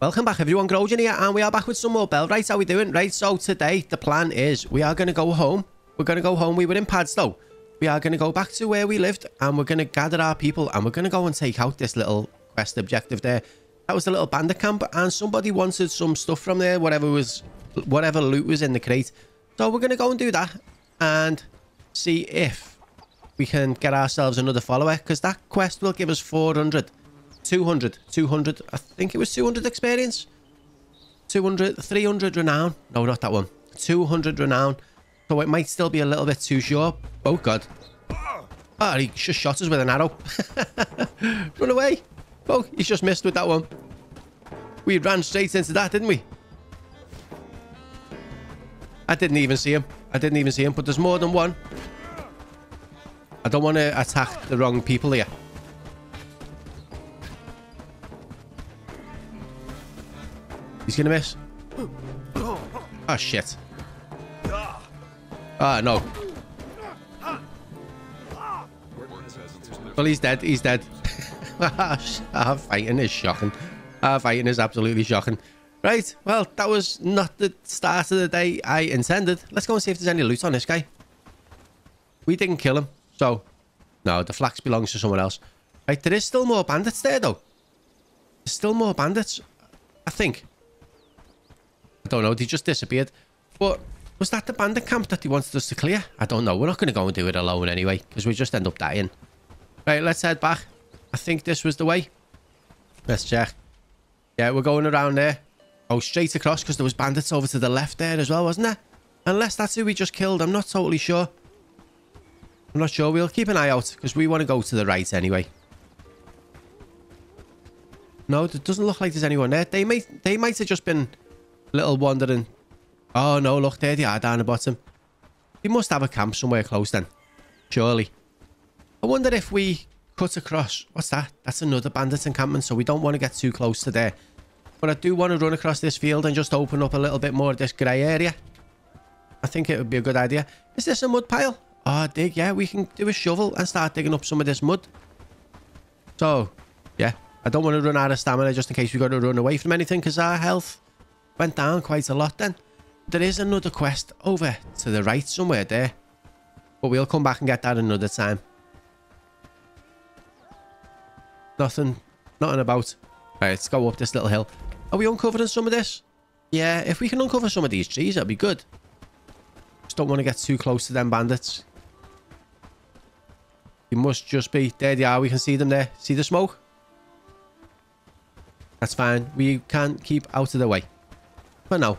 Welcome back everyone, Grojan here, and we are back with some more Bell. Right, how we doing? Right, so today the plan is we are going to go home. We're going to go home. We were in Padstow. We are going to go back to where we lived, and we're going to gather our people, and we're going to go and take out this little quest objective there. That was the little bandit camp, and somebody wanted some stuff from there, whatever loot was in the crate. So we're going to go and do that and see if we can get ourselves another follower, because that quest will give us 200, I think it was 200 experience, 200, 300 renown, no, not that one, 200 renown, so it might still be a little bit too short. Oh god, oh, he just shot us with an arrow. Run away. Oh, he's just missed with that one. We ran straight into that, didn't we? I didn't even see him, but there's more than one. I don't want to attack the wrong people here. He's gonna miss. Oh shit. Ah, no. Well, he's dead. Our fighting is shocking. Our fighting is absolutely shocking. Right, well, that was not the start of the day I intended. Let's go and see if there's any loot on this guy. We didn't kill him, so... No, the flax belongs to someone else. Right, there is still more bandits there, though. There's still more bandits, I think. I don't know, they just disappeared. But was that the bandit camp that he wanted us to clear? I don't know. We're not going to go and do it alone anyway, because we just end up dying. Right, let's head back. I think this was the way. Let's check. Yeah, we're going around there. Oh, straight across, because there was bandits over to the left there as well, wasn't there? Unless that's who we just killed. I'm not totally sure. I'm not sure. We'll keep an eye out, because we want to go to the right anyway. No, it doesn't look like there's anyone there. They might have just been... little wandering. Oh no, look, there they are down the bottom. We must have a camp somewhere close then, surely. I wonder if we cut across. What's that? That's another bandit encampment, so we don't want to get too close to there. But I do want to run across this field and just open up a little bit more of this grey area. I think it would be a good idea. Is this a mud pile? Oh, dig, yeah, we can do a shovel and start digging up some of this mud. So, yeah, I don't want to run out of stamina just in case we've got to run away from anything, because our health... went down quite a lot then. There is another quest over to the right somewhere there, but we'll come back and get that another time. Nothing about. All right, let's go up this little hill. Are we uncovering some of this? Yeah, if we can uncover some of these trees, that'd be good. Just don't want to get too close to them bandits. We must just be... there they are, we can see them there. See the smoke? That's fine, we can keep out of the way. But no.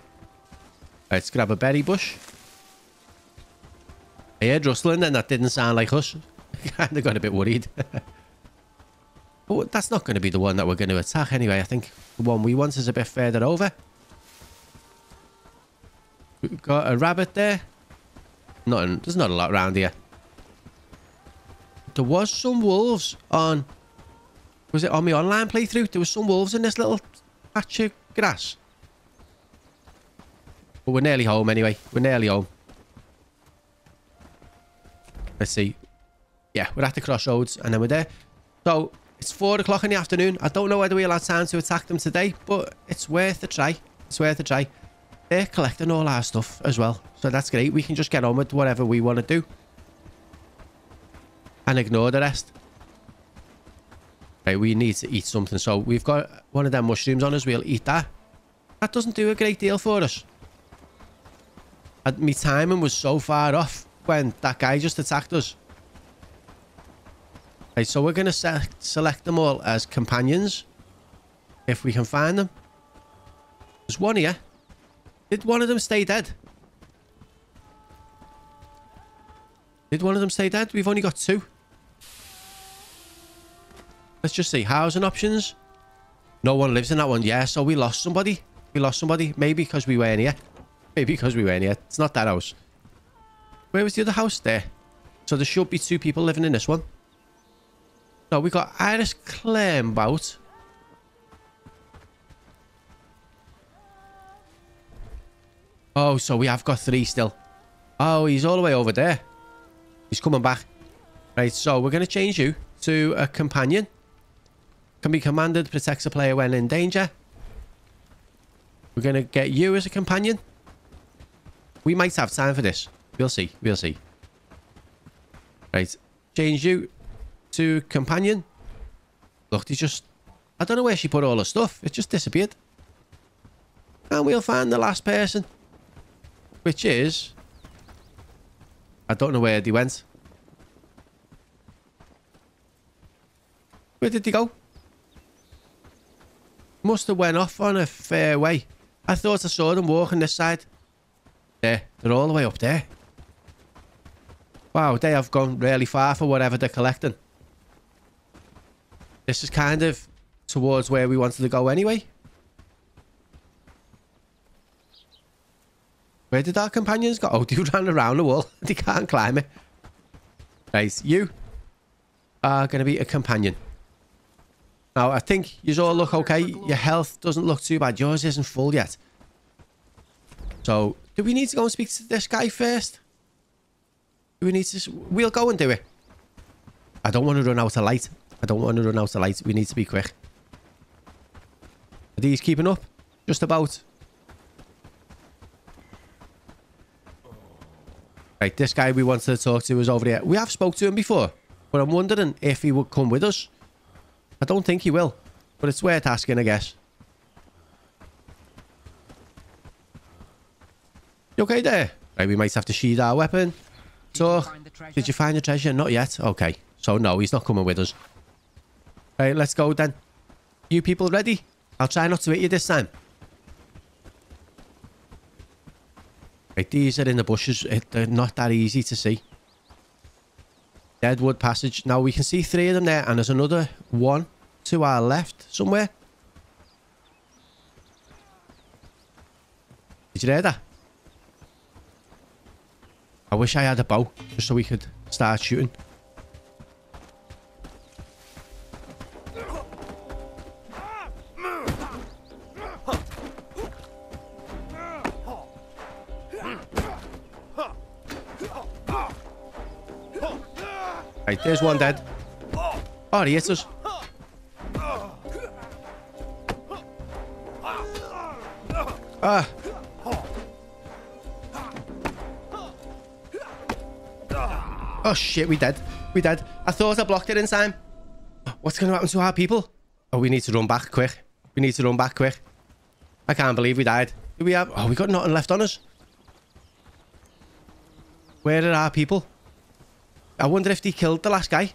Let's grab a berry bush. I heard rustling and that didn't sound like us. Kind of got a bit worried. But that's not going to be the one that we're going to attack anyway. I think the one we want is a bit further over. We've got a rabbit there. Nothing. There's not a lot around here. There was some wolves on... was it on my online playthrough? There was some wolves in this little patch of grass. But we're nearly home anyway. We're nearly home. Let's see. Yeah, we're at the crossroads and then we're there. So, it's 4 o'clock in the afternoon. I don't know whether we'll have time to attack them today, but it's worth a try. It's worth a try. They're collecting all our stuff as well, so that's great. We can just get on with whatever we want to do and ignore the rest. Right, we need to eat something. So, we've got one of them mushrooms on us. We'll eat that. That doesn't do a great deal for us. And my timing was so far off when that guy just attacked us. Right, so we're going to select them all as companions. If we can find them. There's one here. Did one of them stay dead? Did one of them stay dead? We've only got 2. Let's just see. Housing options. No one lives in that one. Yeah, so we lost somebody. Maybe because we weren't here. It's not that house. Where was the other house? There. So there should be 2 people living in this one. No, we got Iris Clembout. Oh, so we have got 3 still. Oh, he's all the way over there. He's coming back. Right, so we're going to change you to a companion. Can be commanded, protects a player when in danger. We're going to get you as a companion. We might have time for this. We'll see. We'll see. Right. Change you to companion. Look, he just... I don't know where she put all her stuff. It just disappeared. And we'll find the last person. Which is... I don't know where they went. Where did they go? Must have went off on a fair way. I thought I saw them walking this side. There. They're all the way up there. Wow, they have gone really far for whatever they're collecting. This is kind of towards where we wanted to go anyway. Where did our companions go? Oh, they ran around the wall. They can't climb it. Right, you are going to be a companion. Now, I think you all look okay. Your health doesn't look too bad. Yours isn't full yet. So, do we need to go and speak to this guy first? Do we need to... We'll go and do it. I don't want to run out of light. I don't want to run out of light. We need to be quick. Are these keeping up? Just about. Right, this guy we wanted to talk to is over here. We have spoke to him before, but I'm wondering if he would come with us. I don't think he will, but it's worth asking, I guess. You okay there? Right, we might have to sheathe our weapon. Talk. Did you find the treasure? Not yet. Okay. So, no, he's not coming with us. Right, let's go then. You people ready? I'll try not to hit you this time. Right, these are in the bushes. They're not that easy to see. Deadwood Passage. Now, we can see three of them there, and there's another one to our left somewhere. Did you hear that? I wish I had a bow, just so we could start shooting. Right, there's one dead. Oh, he hits us. Ah. Oh shit, we dead. We dead. I thought I blocked it in time. What's going to happen to our people? Oh, we need to run back quick. We need to run back quick. I can't believe we died. Do we have... Oh, we got nothing left on us. Where are our people? I wonder if they killed the last guy.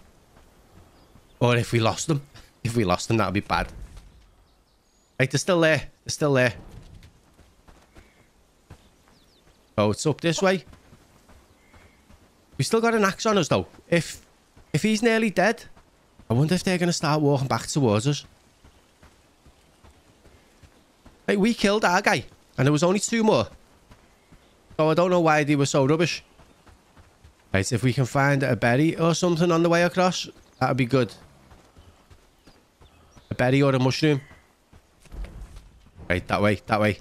Or if we lost them. If we lost them, that would be bad. Right, they're still there. They're still there. Oh, it's up this way. We still got an axe on us, though. If he's nearly dead, I wonder if they're going to start walking back towards us. Right, we killed our guy. And there was only two more. So I don't know why they were so rubbish. Right, if we can find a berry or something on the way across, that would be good. A berry or a mushroom. Right, that way, that way.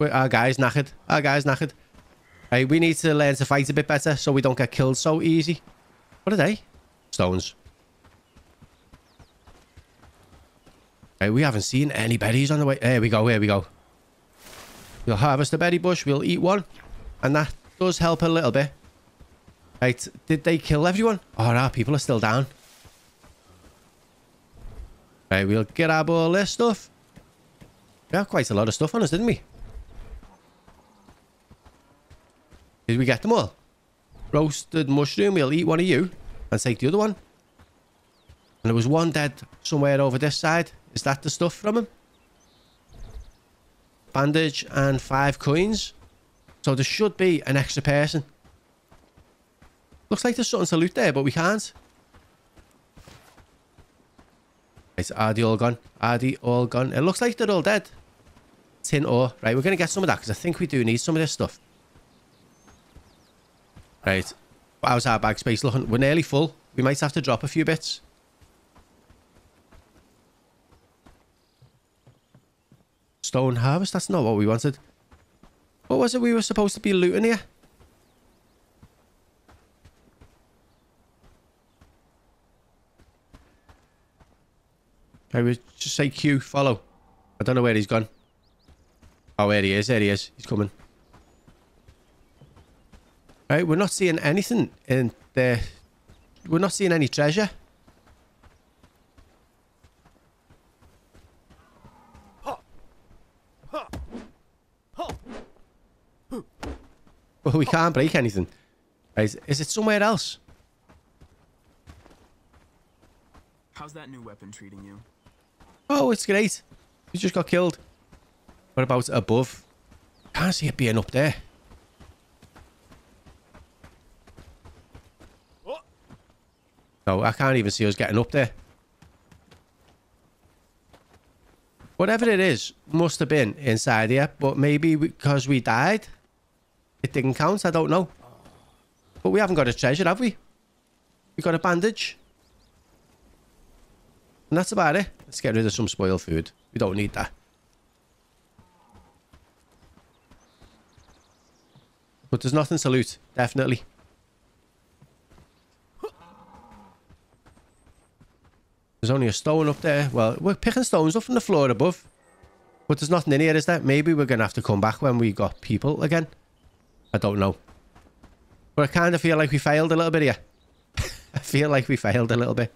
Wait, our guy's knackered. Our guy's knackered. Right, we need to learn to fight a bit better so we don't get killed so easy. What are they? Stones. Right, we haven't seen any berries on the way. There we go, here we go. We'll harvest a berry bush, we'll eat one. And that does help a little bit. Right, did they kill everyone? Oh, our people are still down. Right, we'll grab all this stuff. We had quite a lot of stuff on us, didn't we? Did we get them all? Roasted mushroom, we'll eat one of you. And take the other one. And there was one dead somewhere over this side. Is that the stuff from him? Bandage and 5 coins. So there should be an extra person. Looks like there's something to loot there, but we can't. Right, are they all gone? Are they all gone? It looks like they're all dead. Tin ore. Right, we're going to get some of that because I think we do need some of this stuff. Right. How's our bag space looking? We're nearly full. We might have to drop a few bits. Stone harvest? That's not what we wanted. What was it we were supposed to be looting here? I would just say Q, follow. I don't know where he's gone. Oh, there he is. There he is. He's coming. Right, we're not seeing anything in there. We're not seeing any treasure. Well, we can't break anything. Right, is it somewhere else? How's that new weapon treating you? Oh, it's great. You just got killed. What about above? Can't see it being up there. No, I can't even see us getting up there. Whatever it is, must have been inside here. But maybe because we died, it didn't count. I don't know. But we haven't got a treasure, have we? We got a bandage. And that's about it. Let's get rid of some spoiled food. We don't need that. But there's nothing to loot, definitely. There's only a stone up there. Well, we're picking stones up from the floor above. But there's nothing in here, is there? Maybe we're going to have to come back when we got people again. I don't know. But I kind of feel like we failed a little bit here. I feel like we failed a little bit.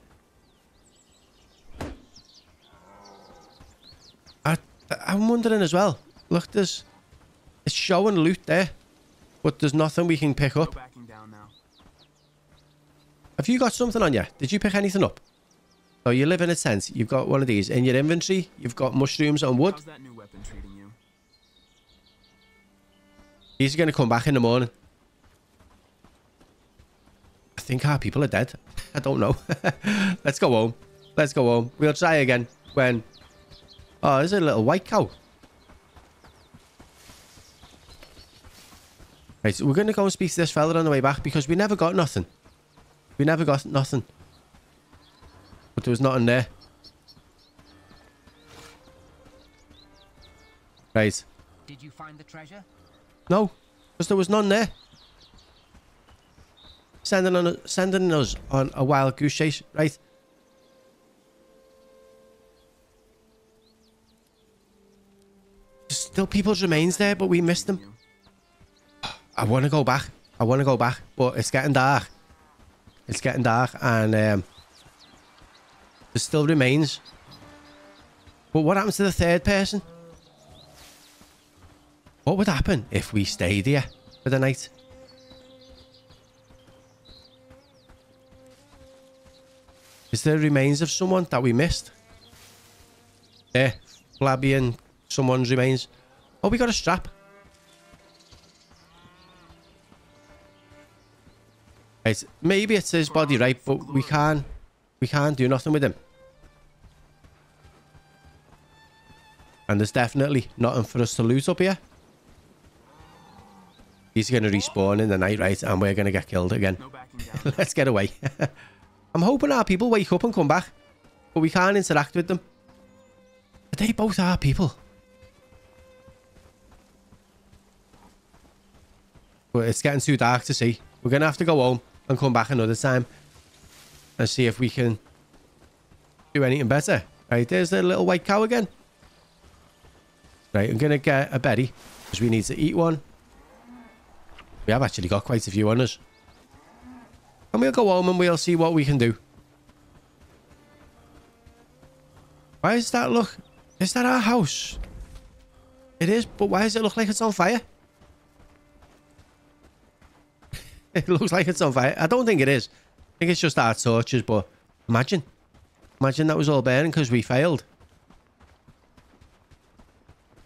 I'm wondering as well. Look, there's... It's showing loot there. But there's nothing we can pick up. Have you got something on you? Did you pick anything up? So you live in a tent. You've got one of these in your inventory. You've got mushrooms and wood. How's that new weapon treating you? He's going to come back in the morning. I think our people are dead. I don't know. Let's go home. Let's go home. We'll try again when... Oh, there's a little white cow. Right, so we're going to go and speak to this fella on the way back because we never got nothing. We never got nothing. But there was nothing there. Right. Did you find the treasure? No, because there was none there. Sending us on a wild goose chase, right? There's still people's remains there, but we missed them. I want to go back. I want to go back, but it's getting dark. It's getting dark, and there still remains. But what happens to the third person? What would happen if we stayed here for the night? Is there remains of someone that we missed? Yeah, Flabian, someone's remains. Oh, we got a strap. Right, maybe it's his body, right? But we can't do nothing with him. And there's definitely nothing for us to loot up here. He's going to respawn in the night, right? And we're going to get killed again. Let's get away. I'm hoping our people wake up and come back. But we can't interact with them. Are they both our people? But it's getting too dark to see. We're going to have to go home and come back another time. And see if we can do anything better. Right, there's the little white cow again. Right, I'm going to get a berry. Because we need to eat one. We have actually got quite a few on us. And we'll go home and we'll see what we can do. Why is that look? Is that our house? It is, but why does it look like it's on fire? It looks like it's on fire. I don't think it is. I think it's just our torches, but imagine that was all burning because we failed.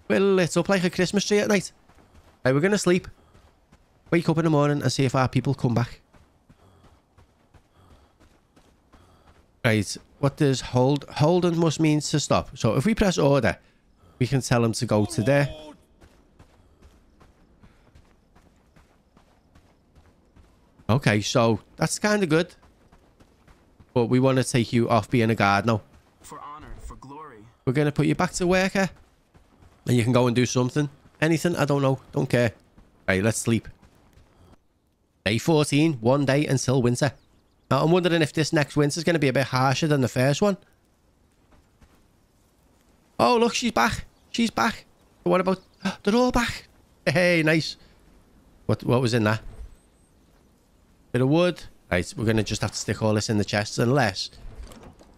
We're lit up like a Christmas tree at night. Right, we're going to sleep. Wake up in the morning and see if our people come back. Right, what does hold? Holden must mean to stop. So if we press order, we can tell him to go to there. Okay, so that's kind of good. But we want to take you off being a guard now. For honor, for glory. We're going to put you back to work here. And you can go and do something. Anything, I don't know. Don't care. Right, let's sleep. Day 14, one day until winter. Now, I'm wondering if this next winter is going to be a bit harsher than the first one. Oh, look, she's back. She's back. What about... They're all back. Hey, nice. What was in that? Bit of wood. Right, we're going to just have to stick all this in the chests unless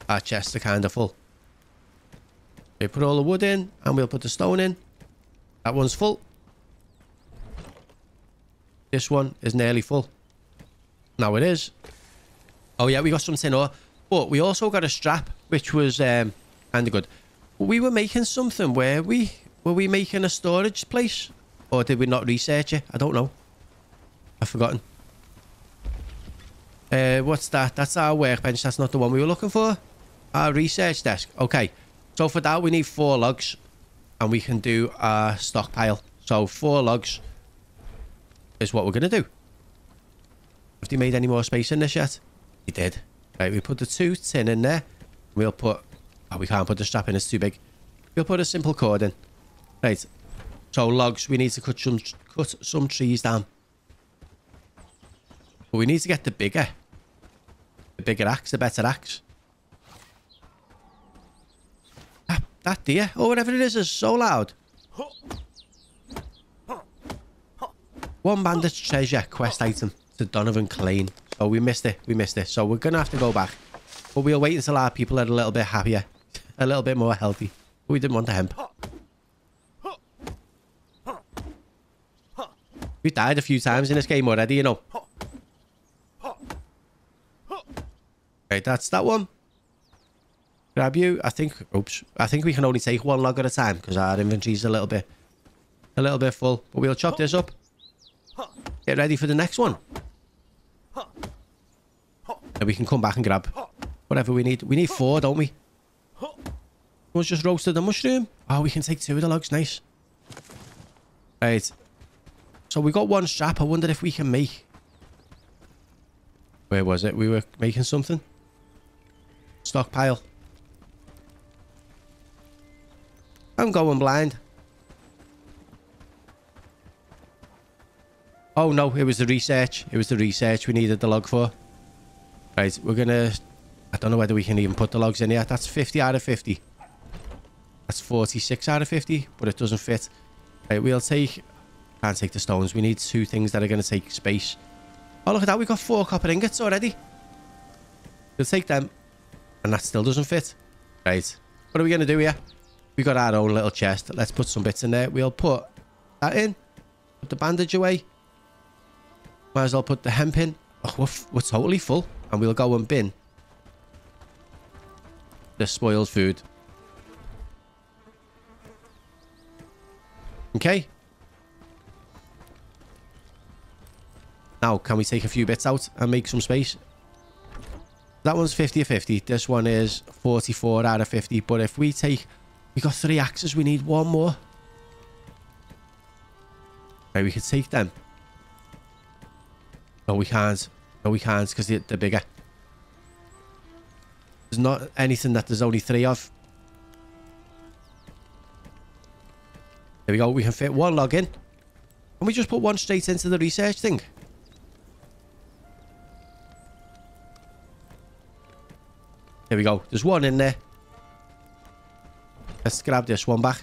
our chests are kind of full. We put all the wood in and we'll put the stone in. That one's full. This one is nearly full. Now it is. Oh yeah, we got some tin ore. But we also got a strap, which was kind of good. We were making something, were we? Were we making a storage place? Or did we not research it? I don't know. I've forgotten. What's that? That's our workbench. That's not the one we were looking for. Our research desk. Okay. So for that, we need 4 logs. And we can do our stockpile. So 4 logs is what we're going to do. Have they made any more space in this yet? They did. Right, we put the 2 tin in there. We'll put... Oh, we can't put the strap in. It's too big. We'll put a simple cord in. Right. So logs, we need to cut some trees down. But we need to get the bigger. The bigger axe, the better axe. That deer, or whatever it is so loud. One bandit's treasure quest item to Donovan Clain. Oh, we missed it. We missed it. So we're going to have to go back. But we'll wait until our people are a little bit happier. A little bit more healthy. We didn't want the hemp. We died a few times in this game already, you know. Right, that's that one. Grab you. I think... Oops. I think we can only take 1 log at a time because our inventory's a little bit full. But we'll chop this up. Get ready for the next one. And we can come back and grab whatever we need. We need 4, don't we? Someone's just roasted a mushroom. Oh, we can take 2 of the logs. Nice. Right. So we got 1 strap. I wonder if we can make... Where was it? We were making something. Stockpile. I'm going blind. Oh no, it was the research. It was the research we needed the log for. Right, we're going to... I don't know whether we can even put the logs in here. That's 50 out of 50. That's 46 out of 50, but it doesn't fit. Right, we'll take... Can't take the stones. We need 2 things that are going to take space. Oh, look at that. We've got 4 copper ingots already. We'll take them. And that still doesn't fit. Right. What are we going to do here? We've got our own little chest. Let's put some bits in there. We'll put that in. Put the bandage away. Might as well put the hemp in. Oh, we're totally full. And we'll go and bin the spoiled food. Okay. Now, can we take a few bits out and make some space? That one's 50 or 50. This one is 44 out of 50. But if we take... We got 3 axes. We need 1 more. Right, we could take them. No, we can't. No, we can't because they're bigger. There's not anything that there's only 3 of. There we go. We can fit 1 log in. Can we just put 1 straight into the research thing? There we go. There's 1 in there. Let's grab this one back.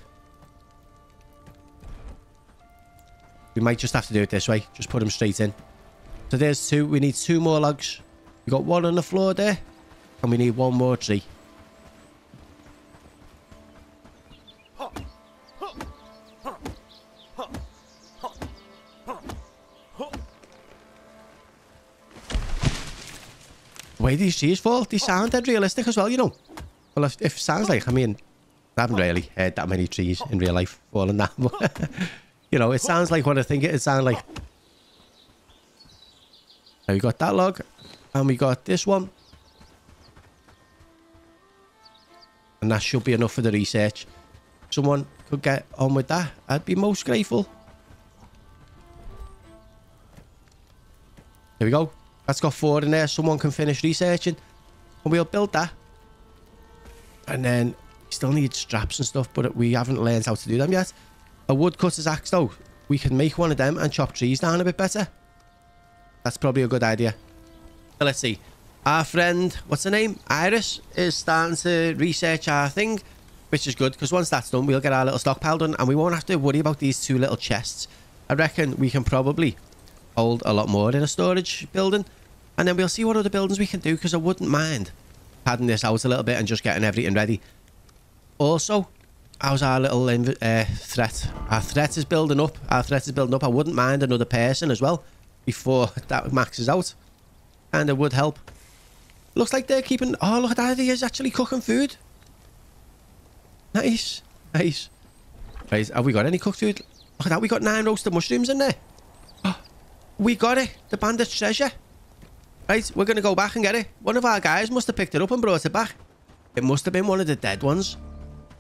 We might just have to do it this way. Just put them straight in. So there's 2. We need 2 more logs. We got 1 on the floor there. And we need 1 more tree. The way these trees fall, they sound dead realistic as well, you know. Well, if it sounds like, I mean, I haven't really heard that many trees in real life falling down. You know, it sounds like what I think it would sound like. Now we got that log, and we got this one. And that should be enough for the research. If someone could get on with that, I'd be most grateful. There we go. That's got 4 in there. Someone can finish researching. And we'll build that. And then we still need straps and stuff, but we haven't learned how to do them yet. A woodcutter's axe, though. We can make 1 of them and chop trees down a bit better. That's probably a good idea. So let's see. Our friend, what's her name? Iris is starting to research our thing. which is good, because once that's done, we'll get our little stockpile done and we won't have to worry about these two little chests. I reckon we can probably hold a lot more in a storage building, and then we'll see what other buildings we can do, because I wouldn't mind padding this out a little bit and just getting everything ready. Also, how's our little threat? Our threat is building up. I wouldn't mind another person as well before that maxes out, and it would help. Looks like they're keeping... Oh, look at that. He is actually cooking food. Nice. Nice. Right, have we got any cooked food? Look at that. We got 9 roasted mushrooms in there. Oh, we got it. The bandit's treasure. Right, we're going to go back and get it. One of our guys must have picked it up and brought it back. It must have been one of the dead ones.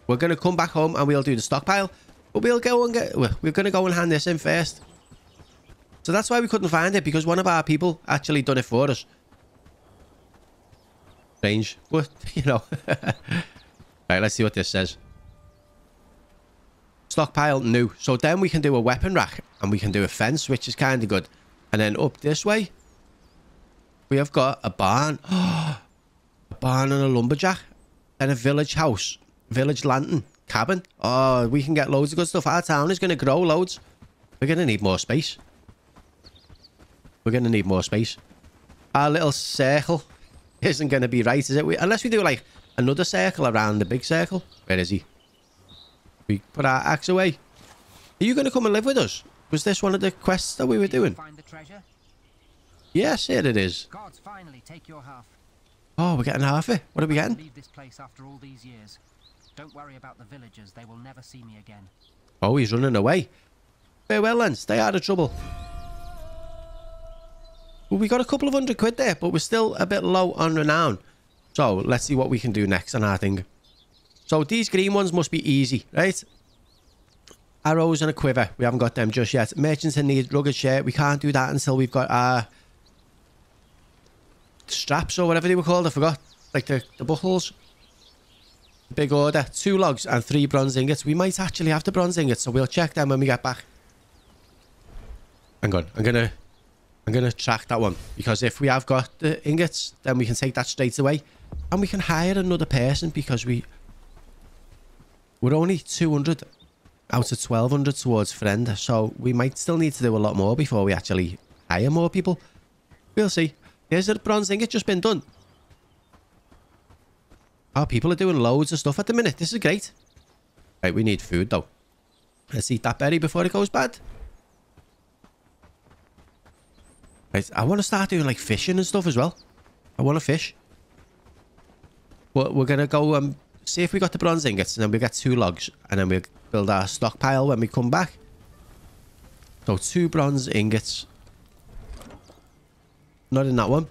We're going to come back home and we'll do the stockpile. But we'll go and get... We're going to go and hand this in first. So that's why we couldn't find it, because one of our people actually done it for us. Strange, but you know. Right, let's see what this says. Stockpile new. So then we can do a weapon rack and we can do a fence, which is kind of good. And then up this way, we have got a barn. A barn and a lumberjack. And a village house. Village lantern. Cabin. Oh, we can get loads of good stuff. Our town is going to grow loads. We're going to need more space. Our little circle isn't going to be right, is it? Unless we do like another circle around the big circle. Where is he? We put our axe away. Are you going to come and live with us? Was this one of the quests that we were doing? Find the treasure? Yes, here it is. Gods, finally take your half. Oh, we're getting half it. What are we getting? Leave this place after all these years. Don't worry about the villagers. They will never see me again. Oh, he's running away. Farewell, then. Stay out of trouble. Well, we got a couple of hundred quid there, but we're still a bit low on renown. So let's see what we can do next on our thing. So these green ones must be easy, right? Arrows and a quiver. We haven't got them just yet. Merchants in need, rugged share. We can't do that until we've got our straps or whatever they were called. I forgot. Like the buckles. Big order. 2 logs and 3 bronze ingots. We might actually have the bronze ingots, so we'll check them when we get back. Hang on. I'm going to track that one, because if we have got the ingots, then we can take that straight away and we can hire another person, because we're only 200 out of 1200 towards friend, so we might still need to do a lot more before we actually hire more people. We'll see. There's a bronze ingot just been done. Our people are doing loads of stuff at the minute. This is great. Right, we need food though. Let's eat that berry before it goes bad. Right, I want to start doing like fishing and stuff as well. I want to fish. But we're going to go and see if we got the bronze ingots, and then we'll get 2 logs, and then we'll build our stockpile when we come back. So 2 bronze ingots. Not in that one.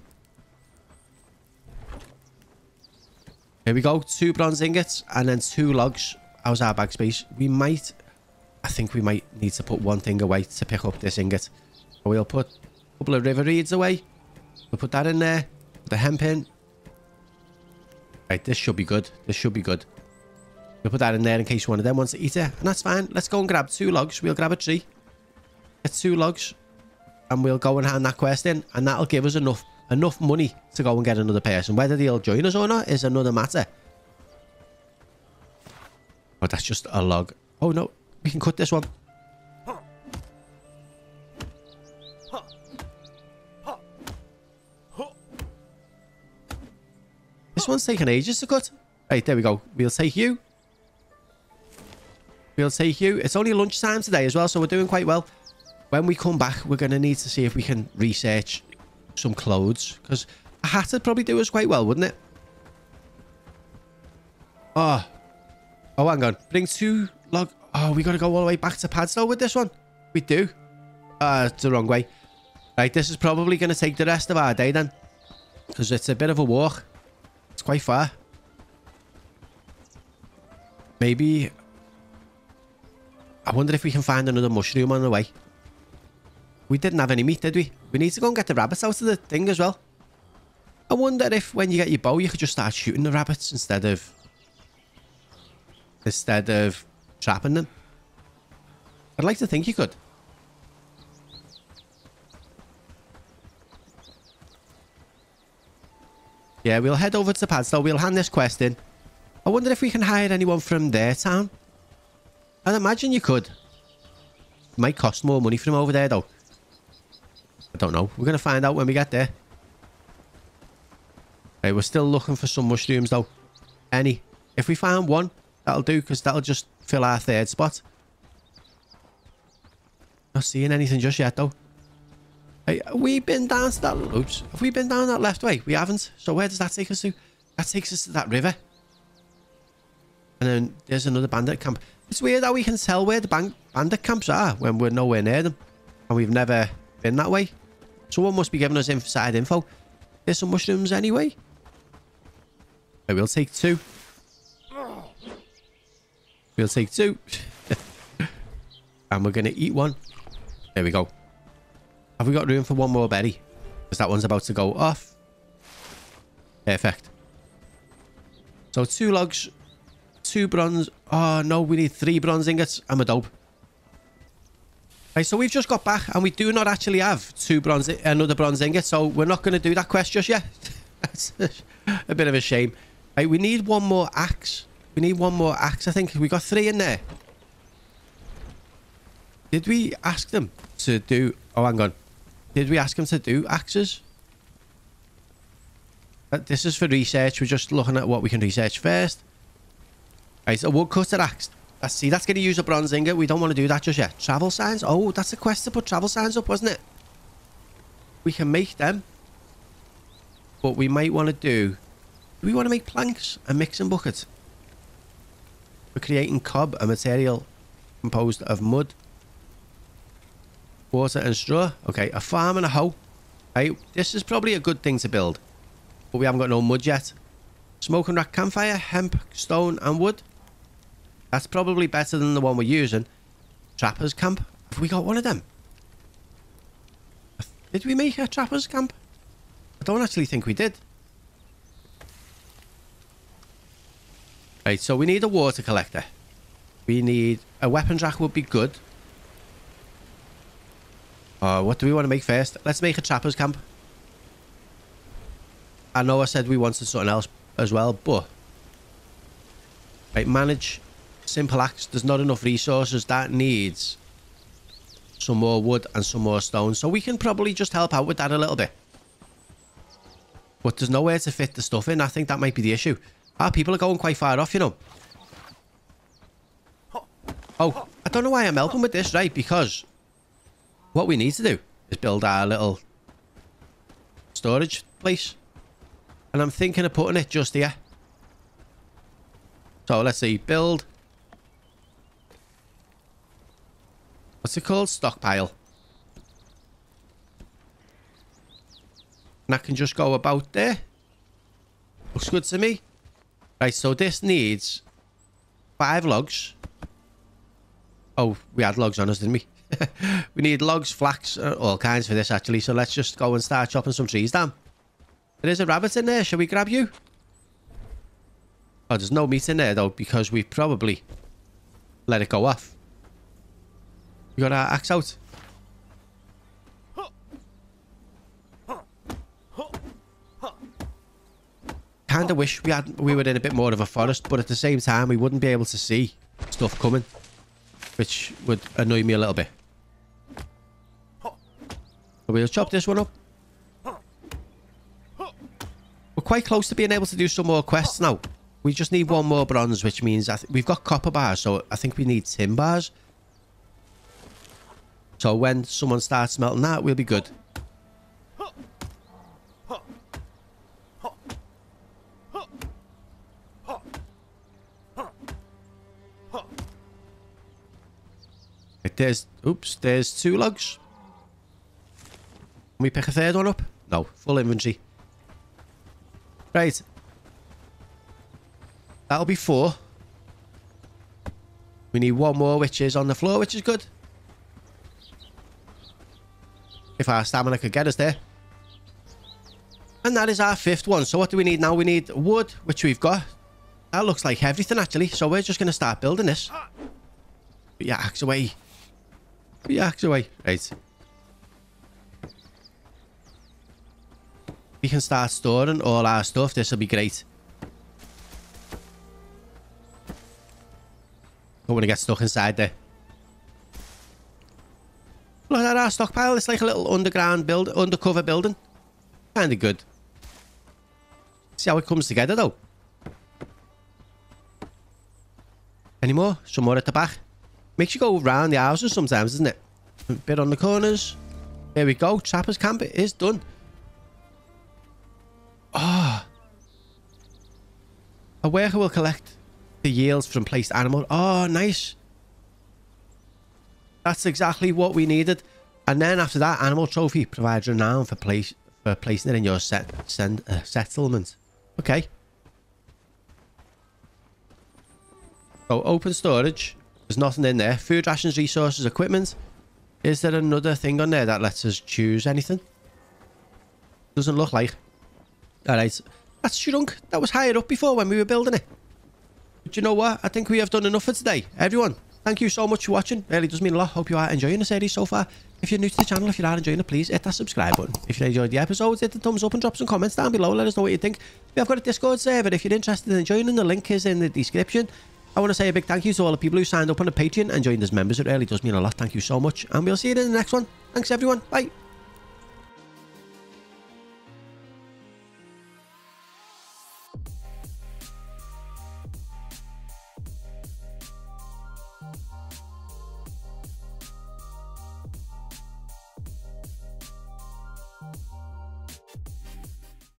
Here we go. 2 bronze ingots and then 2 logs. How's our bag space? I think we might need to put one thing away to pick up this ingot. So we'll put... couple of river reeds away. We'll put that in there. The hemp in. Right, this should be good. We'll put that in there in case one of them wants to eat it. And that's fine. Let's go and grab 2 logs. We'll grab a tree. Get 2 logs. And we'll go and hand that quest in. And that'll give us enough money to go and get another person. Whether they'll join us or not is another matter. Oh, that's just a log. Oh, no. We can cut this one. This one's taken ages to cut. Right, there we go. We'll take you. It's only lunchtime today as well, so we're doing quite well. When we come back, we're going to need to see if we can research some clothes, because a hat would probably do us quite well, wouldn't it? Oh, hang on. Bring 2 log... Oh, we got to go all the way back to Padstow with this one. We do. It's the wrong way. Right, this is probably going to take the rest of our day then, because it's a bit of a walk. It's quite far. Maybe I wonder if we can find another mushroom on the way. We didn't have any meat, did we? We need to go and get the rabbits out of the thing as well. I wonder if when you get your bow you could just start shooting the rabbits instead of trapping them. I'd like to think you could. Yeah, we'll head over to Padstow. We'll hand this quest in. I wonder if we can hire anyone from their town. I'd imagine you could. Might cost more money from over there though. I don't know. We're going to find out when we get there. Right, we're still looking for some mushrooms though. Any. If we find one, that'll do, because that'll just fill our third spot. Not seeing anything just yet though. Hey, have we been down to that... Oops. Have we been down that left way? We haven't. So where does that take us to? That takes us to that river. And then there's another bandit camp. It's weird how we can tell where the bandit camps are when we're nowhere near them. And we've never been that way. Someone must be giving us inside info. There's some mushrooms anyway. Right, we'll take two. We'll take two. And we're going to eat one. There we go. Have we got room for one more berry? Because that one's about to go off. Perfect. So 2 logs. 2 bronze. Oh no, we need 3 bronze ingots. I'm a dope. Right, so we've just got back and we do not actually have another bronze ingot. So we're not going to do that quest just yet. That's a bit of a shame. Right, we need one more axe. We need one more axe, I think. We got 3 in there. Did we ask them to do... Oh, hang on. Did we ask him to do axes? This is for research. We're just looking at what we can research first. Right, so woodcutter axe. Let's see. That's going to use a bronze ingot. We don't want to do that just yet. Travel signs. Oh, that's a quest to put travel signs up, wasn't it? We can make them. But we might want to do... Do we want to make planks and mixing buckets? We're creating cob, a material composed of mud, water and straw. Okay, a farm and a hoe. Right, this is probably a good thing to build. But we haven't got no mud yet. Smoking rack, campfire, hemp, stone and wood. That's probably better than the one we're using. Trapper's camp. Have we got one of them? Did we make a trapper's camp? I don't actually think we did. Right, so we need a water collector. We need... A weapons rack would be good. What do we want to make first? Let's make a trapper's camp. I know I said we wanted something else as well, but... Right, manage. Simple axe. There's not enough resources. That needs some more wood and some more stone. So we can probably just help out with that a little bit. But there's nowhere to fit the stuff in. I think that might be the issue. Our people are going quite far off, you know. Oh, I don't know why I'm helping with this, right? Because... What we need to do is build our little storage place. And I'm thinking of putting it just here. So let's see. Build. What's it called? Stockpile. And that can just go about there. Looks good to me. Right, so this needs 5 logs. Oh, we had logs on us, didn't we? We need logs, flax, all kinds for this actually. So let's just go and start chopping some trees down. There is a rabbit in there. Shall we grab you? Oh, there's no meat in there though, because we probably let it go off. We got our axe out. Kinda wish we were in a bit more of a forest, but at the same time we wouldn't be able to see stuff coming, which would annoy me a little bit. So we'll chop this one up. We're quite close to being able to do some more quests now. We just need 1 more bronze, which means we've got copper bars, so I think we need tin bars. So when someone starts smelting that, we'll be good. There's... Oops, there's 2 logs. Can we pick a 3rd one up? No, full inventory. Right. That'll be 4. We need 1 more, which is on the floor, which is good. If our stamina could get us there. And that is our 5th one. So what do we need now? We need wood, which we've got. That looks like everything, actually. So we're just going to start building this. Put your axe away. Put your axe away. Right. We can start storing all our stuff. This will be great. Don't want to get stuck inside there. Look at our stockpile. It's like a little underground build, undercover building. Kind of good. See how it comes together though. Any more? Some more at the back. Makes you go round the houses sometimes, doesn't it? A bit on the corners. There we go. Trapper's camp is done. Ah. Oh. A worker will collect the yields from placed animals. Oh, nice. That's exactly what we needed. And then after that, animal trophy provides renown for placing it in your settlement. Okay. So open storage. There's nothing in there. Food, rations, resources, equipment. Is there another thing on there that lets us choose anything? Doesn't look like. Alright. That's shrunk. That was higher up before when we were building it. But you know what? I think we have done enough for today. Everyone, thank you so much for watching. Really does mean a lot. Hope you are enjoying the series so far. If you're new to the channel, if you are enjoying it, please hit that subscribe button. If you enjoyed the episodes, hit the thumbs up and drop some comments down below. Let us know what you think. We have got a Discord server. If you're interested in joining, the link is in the description. I want to say a big thank you to all the people who signed up on the Patreon and joined as members. It really does mean a lot. Thank you so much. And we'll see you in the next one. Thanks, everyone. Bye.